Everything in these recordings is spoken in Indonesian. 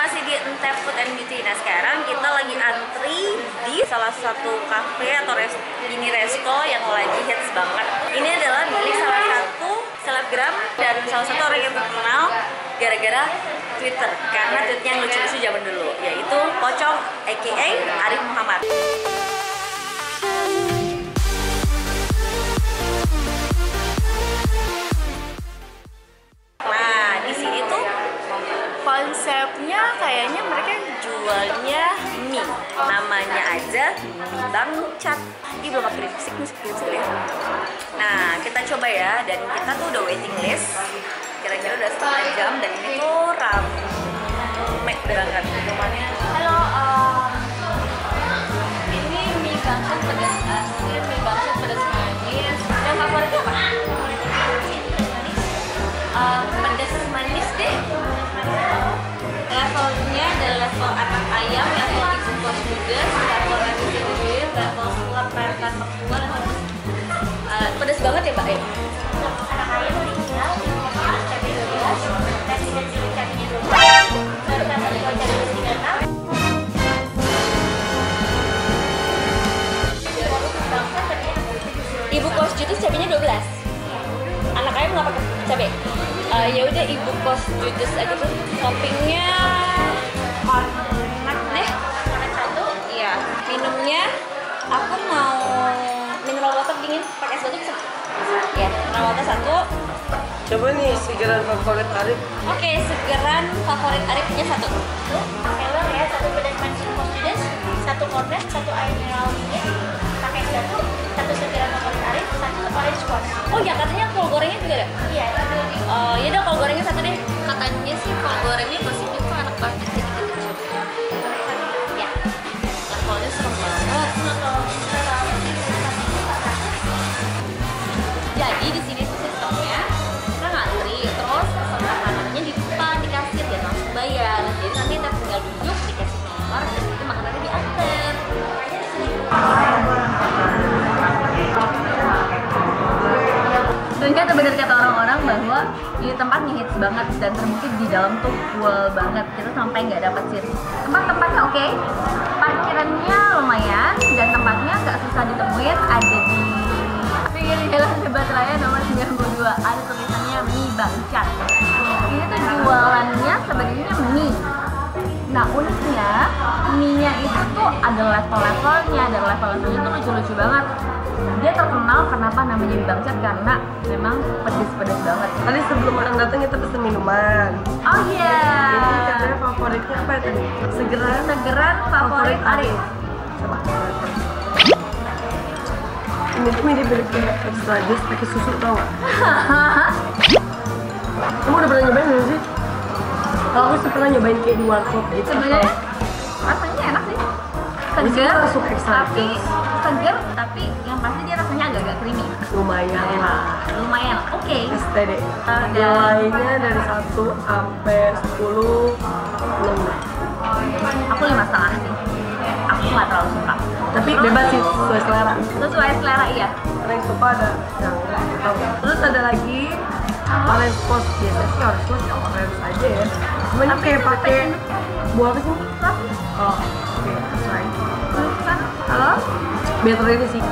masih di Entep Food and Beauty. Nah sekarang kita lagi antri di salah satu cafe atau mini resto yang lagi hits banget. Ini adalah milik salah satu selebgram dan salah satu orang yang terkenal gara-gara Twitter, karena tweetnya yang lucu-lucu zaman dulu, yaitu Pocong aka Arief Muhammad. Konsepnya kayaknya mereka jualnya mie, namanya aja Mie Bangcad. Ini belum ada musik ya. Nah kita coba ya, dan kita tuh udah waiting list kira-kira udah setengah jam, dan ini tuh rame banget. Halo, ini Mie Bangcad pedas asin, Mie Bangcad pedas manis. Yang favoritnya apa? Pedas manis deh. Levelnya adalah level anak ayam yang lagi suka pedas, level lagi sedih, level suka perangkat perempuan, pedas banget ya Pak ya. Anak ayam tinggal dimakan cabai 12, kasih kecilin cabainya 12, baru tambah 2 cabai 36. Ibu kos itu cabainya 12. Anak ayam nggak pakai cabai. Ya udah ibu kos judes aja tuh, toppingnya enak deh, enak satu, iya. Minumnya aku mau mineral water dingin, pakai es batu bisa? Ya, mineral water satu. Coba nih segeran favorit Arief. Oke, segeran favorit Ariefnya satu. Tuh, seller ya, satu pedas manis ibu kos judes, satu kornet, satu air mineral dingin, pakai es batu, satu segeran favorit Arief, satu orange squash. Oh ya, katanya kol gorengnya juga ada? Iya. Yaudah kol gorengnya satu deh. Katanya sih kol gorengnya gosipnya tuh enak banget, sedikit coba. Ya, levelnya serem banget. Jadi di sini tuh sistemnya kita ngantri, terus pesan makanannya di depan di kasir dan langsung bayar. Jadi nanti kita tinggal duduk dikasih nomor, dan itu makanannya diantar. Dan kata bener kata orang-orang bahwa ini tempat ngehits banget, dan terbukti di dalam tuh cool banget. Kita sampai nggak dapat seat. Tempat-tempatnya oke, parkirannya lumayan, dan tempatnya nggak susah ditemuin. Ada di Jalan Hebat Raya nomor 92. Ada tulisannya Mie Bangcad. Ini tuh jualannya sebenarnya mie. Nah uniknya mie-nya itu tuh ada level-levelnya, dan level-levelnya tuh lucu-lucu banget. Dia terkenal kenapa namanya Mie Bangcad karena memang pedes-pedes banget. Tadi sebelum orang datang kita pesen minuman. Oh iya. Ini katanya favoritnya apa ya tadi? Segeran favorit Arief. Coba. Ini tuh mie dibeli-beli extra just pakai susu tau gak? Kamu udah pernah nyobain belum sih? Kalau aku sih pernah nyobain kayak di warkop gitu. Sebenarnya rasanya enak sih. Segar, tapi yang pasti dia rasanya agak-agak creamy. Lumayan lah. Lumayan, oke. STD. Nilainya dari 1 sampai 10, 6. Aku 5,5 sih. Aku nggak terlalu suka. Tapi bebas sih, sesuai selera. Sesuai selera iya. Paling suka ada yang tahu. Terus ada lagi paling post biasa sih harus post yang orange aja ya. Cuman kayak pakai buah apa sih? Oh, oke. Halo? Better ini sih.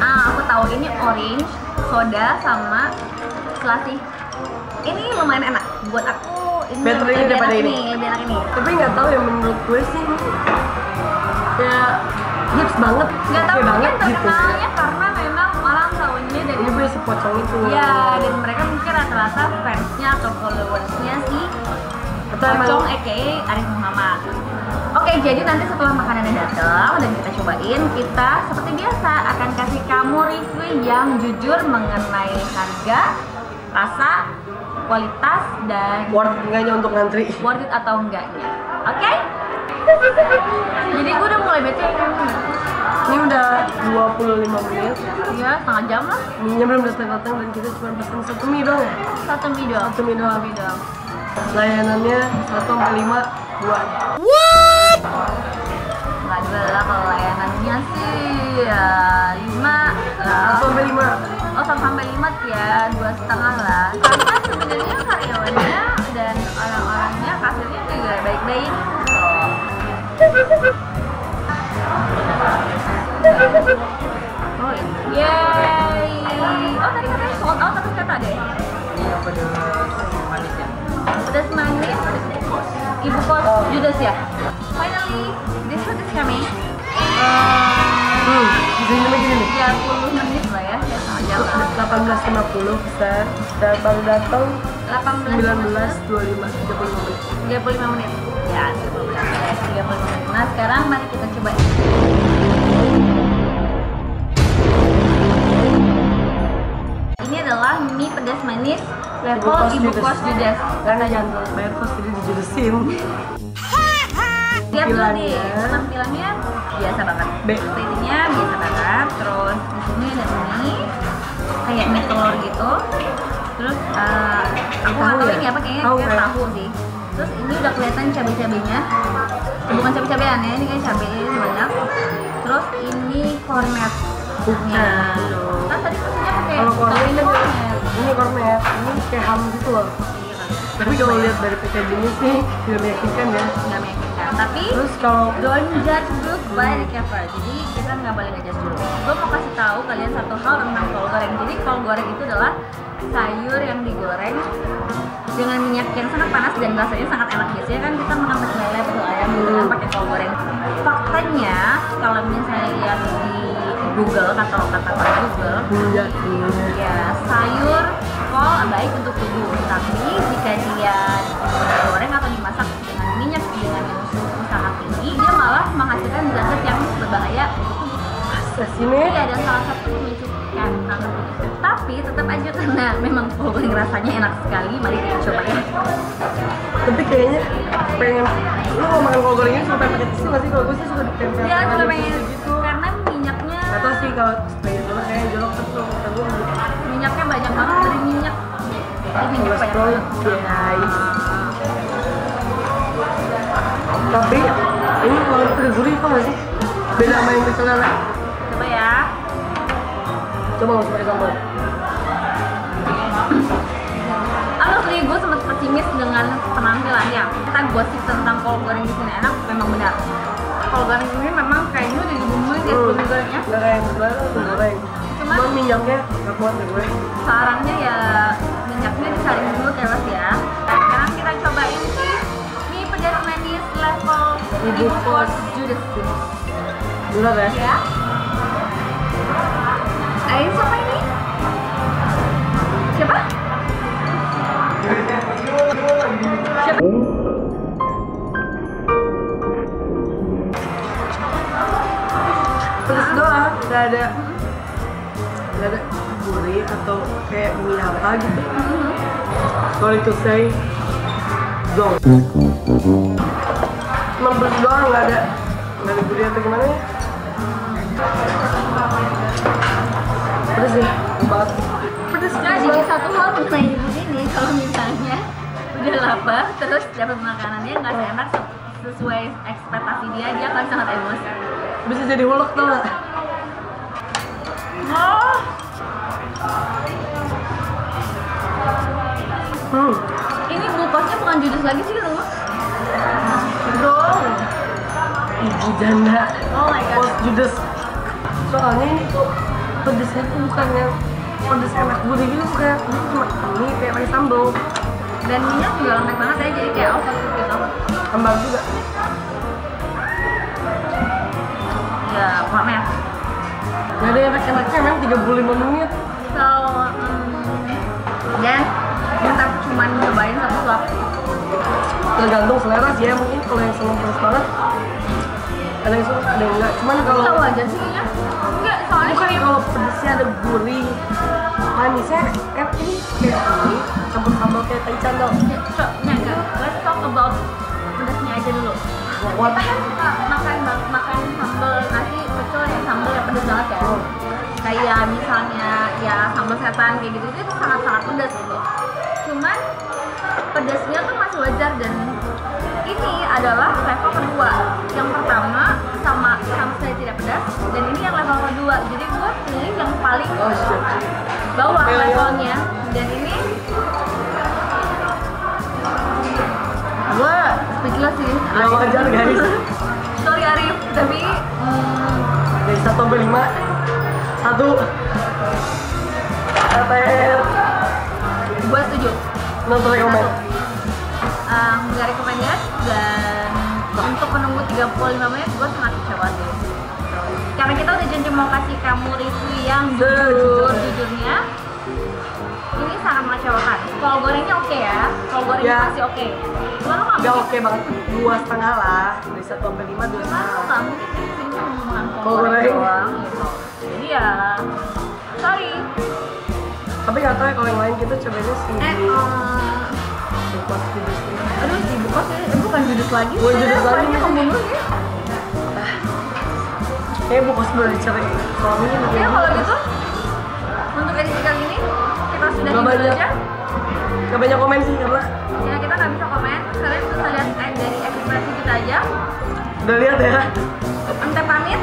Ah, aku tahu ini orange, soda sama selasi. Ini lumayan enak buat aku. Ini better ini daripada ini. Lebih enak ini. Tapi nggak tahu ya, menurut gue sih ya hips banget. Nggak tahu banget terkenalnya gitu, karena memang orang tahunya dari ini si Pocong itu. Ya, dan mereka mungkin rata-rata fansnya atau followersnya sih Pocong aka Arief Muhammad. Oke, jadi nanti setelah makanannya datang dan kita cobain, kita seperti biasa akan kasih kamu review yang jujur mengenai harga, rasa, kualitas, dan worth enggaknya untuk ngantri, worth it atau enggaknya. Oke? Jadi gue udah mulai bete. Ini udah 25 menit. Iya, setengah jam lah. Minyak belum datang dan kita cuma pesen satu mie doang. Satu mie doang. Layanannya 1 sampai 5 buat. Nggak jelas kalau layanannya sih ya 5 sampai 5. Oh 1 sampai 5 ya, 2,5 lah. Karena sebenarnya karyawannya dan orang-orangnya kasirnya juga baik-baik. Oh, yeay. Oh, tadi katanya sold out tapi kata deh. Iya, pedas manis ya. Pedas manis, Ibu Kos Judas ya. Finally, this food is coming. Gini. Ya, 10 menit lah ya. 18.50 besar. Dan baru datang 19.25 35 menit. Ya, 35 menit. Nah, sekarang mari kita coba. Ini adalah mie pedas manis level Ibu Kos Judas. Karena jangan bayar kos jadi dijudesin. Lihat dulu nih, penampilannya biasa banget. Platingnya biasa banget. Terus di sini ada mie kayak mie telur gitu. Terus aku nggak tahu ini apa, kayaknya tahu sih. Terus ini udah kelihatan cabai-cabainya. Bukan cabai-cabean ya, ini kayak cabainya banyak. Terus ini kornet. Kan tadi pesennya pakai kornet. Ini kayak ham gitu loh. Tapi kalau lihat dari packaging-nya sih tidak meyakinkan ya. Nggak meyakinkan. Tapi terus kalau don't judge book by the cover. Jadi kita nggak boleh ngejudge dulu. Gue mau kasih tahu kalian satu hal tentang kol goreng. Jadi kol goreng itu adalah sayur yang digoreng dengan minyak yang sangat panas dan rasanya sangat enak. Biasanya kan kita makan pakai lele atau ayam dengan pakai kol goreng. Faktanya kalau misalnya lihat di Google, kata-kata Google, ya sayur kol baik untuk tubuh, tapi jika dia digoreng atau dimasak dengan minyak dengan suhu sangat tinggi, dia malah menghasilkan zat yang berbahaya. Ini ada salah satu pemicu kanker. Tapi tetap aja karena memang kol goreng rasanya enak sekali, mari kita coba ya. Tapi kayaknya pengen lu mau makan kol gorengnya suka pakai tisu nggak sih? Kalau gue sih suka ditempel. Iya, suka pengen gitu. Karena minyaknya. Atau sih kalau kayak jolok kayaknya jolok terus kalau minyaknya banyak banget, dari minyak. Minyak banyak banget. Tapi ini kol goreng gurih kok nggak sih? Beda sama yang misalnya lah. Coba ya. Coba langsung pakai sambal. Asli gue sempat pesimis dengan penampilannya. Kita gosip tentang kol goreng di sini enak, memang benar. Kol goreng ini memang kayaknya udah dibumbuin ya sebelum gorengnya. Goreng. Cuman minyaknya nggak kuat ya gue. Sarannya ya minyaknya disaring dulu kelas ya. Sekarang kita cobain sih mie pedas manis level Ibu Kos Judas. Benar ya? Ayo siapa ini? Siapa? Pedas doang, nggak ada gurih atau kayak mie apa gitu. Sorry to say, dong. Cuma pedas doang, nggak ada gurih atau gimana ya? Pedas sih, banget. Pedas kan? Jadi satu hal mengenai ibu ini, kalau misalnya udah lapar, terus dapat makanannya nggak enak sesuai ekspektasi dia akan sangat emosi. Bisa jadi ulek tuh nggak? Ini gulukosnya bukan Judas lagi sih dong? Dong. Ibu janda. Oh my god. Kos Judas. Soalnya ini tuh pedesnya tuh bukannya pedes enak gurih gitu, kayak cuma ini kayak pakai sambal. Dan minyak juga lembek banget ya, jadi kayak overcooked gitu. Kembang juga. Ya, pamer. Gak ada enak-enaknya, memang 35 menit. So, dan kita cuma cobain satu suap. Tergantung selera sih ya, mungkin kalau yang seneng pedas banget ada yang suka, ada yang enggak. Cuman kalau tahu aja sih ya. Enggak, soalnya kalau pedesnya ada gurih. Manisnya kayak ini campur-campur kayak taichan dong. Let's talk about pedasnya aja dulu. Kita kan suka makan sambal nasi pecel yang sambal yang pedas banget ya. Kayak misalnya ya sambal setan kayak gitu itu sangat-sangat pedas gitu. Cuman pedasnya tuh masih wajar, dan ini adalah level kedua. Yang pertama sama saya tidak pedas, dan ini yang level kedua. Jadi gue pilih yang paling bawah levelnya, dan ini gue speechless sih. Gak wajar guys. Arief, tapi dari 1 sampai 5, 1 buat 7. Nonton rekomend? Nggak recommended, dan untuk menunggu 35 menit gue sangat kecewa sih. Karena kita udah janji mau kasih kamu review yang jujurnya. Ini sangat mengecewakan. Kalau gorengnya oke ya, kalau gorengnya masih oke. Gak oke banget, 2,5 lah. Dari 1 sampai 5, 2,5. Gak mungkin sih makan kalau goreng doang gitu. Jadi ya, sorry. Tapi gak tau ya kalau yang lain kita cobainnya sih. Aduh, si bukos ya, bukan judus lagi. Bukan judus lagi. Soalnya pembunuh ya. Kayaknya bukos boleh dicari. Ya kalau gitu, untuk edisi kali ini kita sudah dulu aja. Gak banyak komen sih karena ya kita gak bisa komen. Kalian bisa lihat dari ekspresi kita aja. Udah lihat ya. Ente pamit.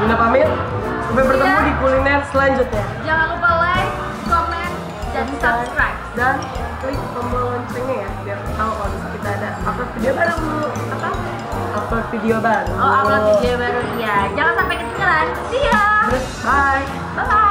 Bunda pamit. Sampai bertemu di kuliner selanjutnya. Jangan lupa like, komen, dan subscribe. Dan klik tombol loncengnya ya, biar tahu kalau kita ada upload video baru. Apa? Upload video baru. Oh, upload video baru ya. Jangan sampai ketinggalan. See ya. Bye. Bye.